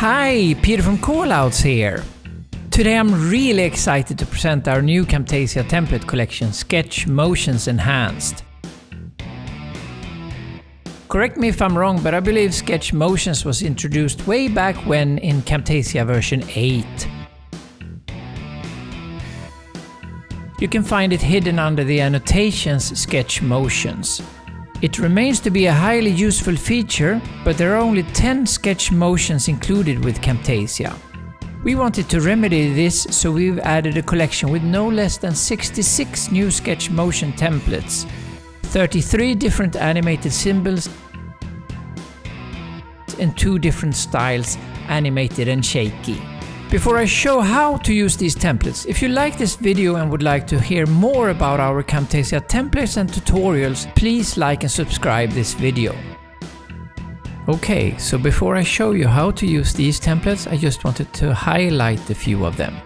Hi, Peter from Callouts here. Today I'm really excited to present our new Camtasia template collection, Sketch Motions Enhanced. Correct me if I'm wrong, but I believe Sketch Motions was introduced way back when in Camtasia version 8. You can find it hidden under the annotations Sketch Motions. It remains to be a highly useful feature, but there are only 10 sketch motions included with Camtasia. We wanted to remedy this, so we've added a collection with no less than 66 new sketch motion templates, 33 different animated symbols, and 2 different styles, animated and shaky. Before I show how to use these templates, if you like this video and would like to hear more about our Camtasia templates and tutorials, please like and subscribe this video. Okay, so before I show you how to use these templates, I just wanted to highlight a few of them.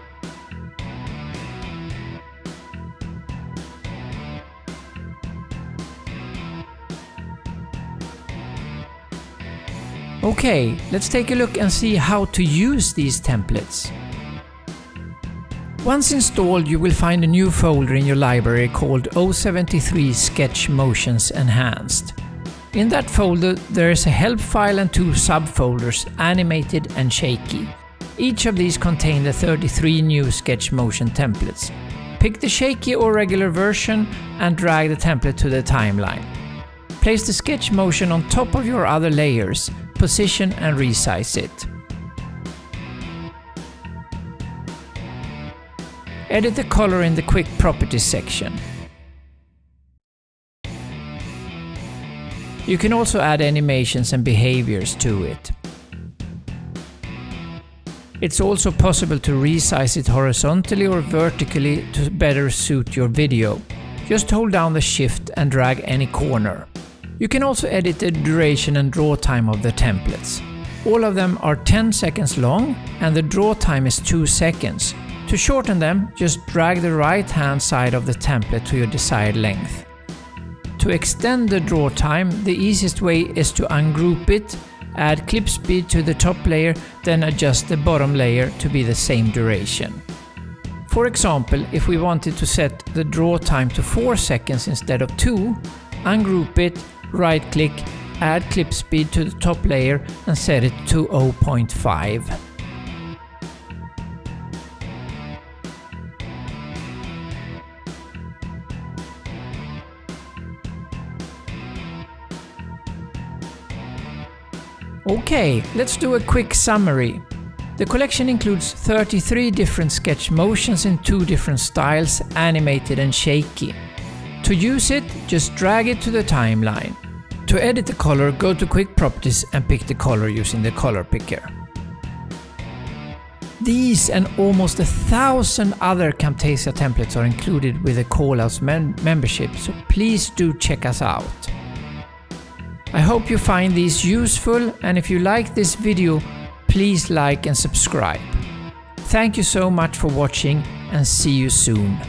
Okay, let's take a look and see how to use these templates. Once installed, you will find a new folder in your library called 073 Sketch Motions Enhanced. In that folder, there is a help file and 2 subfolders, Animated and Shaky. Each of these contain the 33 new sketch motion templates. Pick the shaky or regular version and drag the template to the timeline. Place the sketch motion on top of your other layers, position and resize it. Edit the color in the Quick Properties section. You can also add animations and behaviors to it. It's also possible to resize it horizontally or vertically to better suit your video. Just hold down the Shift and drag any corner. You can also edit the duration and draw time of the templates. All of them are 10 seconds long and the draw time is 2 seconds. To shorten them, just drag the right-hand side of the template to your desired length. To extend the draw time, the easiest way is to ungroup it, add clip speed to the top layer, then adjust the bottom layer to be the same duration. For example, if we wanted to set the draw time to 4 seconds instead of 2, ungroup it, right-click, add clip speed to the top layer and set it to 0.5. Okay, let's do a quick summary. The collection includes 33 different sketch motions in 2 different styles, animated and shaky. To use it, just drag it to the timeline. To edit the color, go to Quick Properties and pick the color using the color picker. These and almost 1,000 other Camtasia templates are included with the Callouts membership, so please do check us out. I hope you find these useful, and if you like this video, please like and subscribe. Thank you so much for watching and see you soon.